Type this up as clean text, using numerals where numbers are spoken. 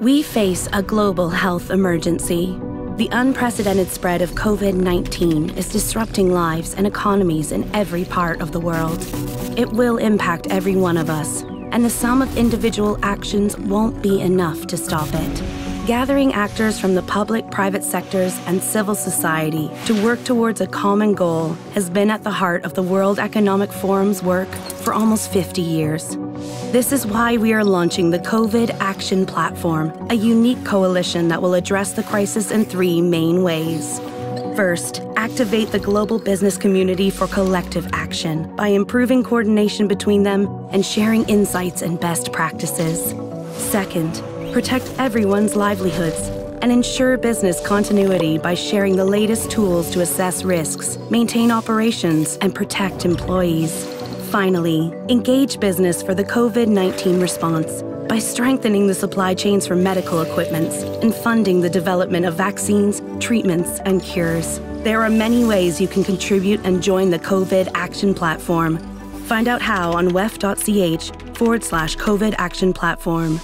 We face a global health emergency. The unprecedented spread of COVID-19 is disrupting lives and economies in every part of the world. It will impact every one of us, and the sum of individual actions won't be enough to stop it. Gathering actors from the public, private sectors, and civil society to work towards a common goal has been at the heart of the World Economic Forum's work for almost 50 years. This is why we are launching the COVID Action Platform, a unique coalition that will address the crisis in three main ways. First, activate the global business community for collective action by improving coordination between them and sharing insights and best practices. Second, protect everyone's livelihoods and ensure business continuity by sharing the latest tools to assess risks, maintain operations, and protect employees. Finally, engage business for the COVID-19 response by strengthening the supply chains for medical equipments and funding the development of vaccines, treatments, and cures. There are many ways you can contribute and join the COVID Action Platform. Find out how on wef.ch/COVID Action Platform.